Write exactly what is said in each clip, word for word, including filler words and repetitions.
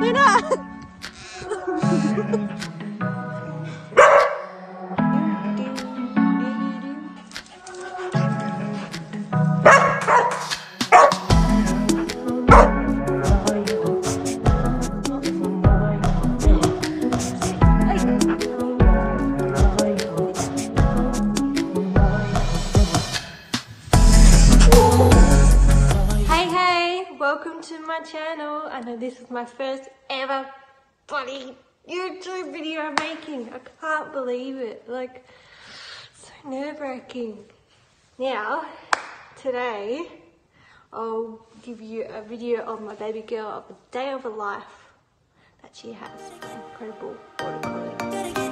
Luna! Welcome to my channel. I know this is my first ever bloody YouTube video I'm making. I can't believe it. Like, so nerve-wracking. Now, today, I'll give you a video of my baby girl, of the day of her life that she has. Incredible watercolors. Now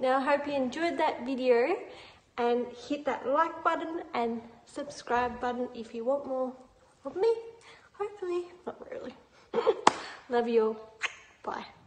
Now, hope you enjoyed that video, and hit that like button and subscribe button if you want more of me. Hopefully, not really. Love you all. Bye.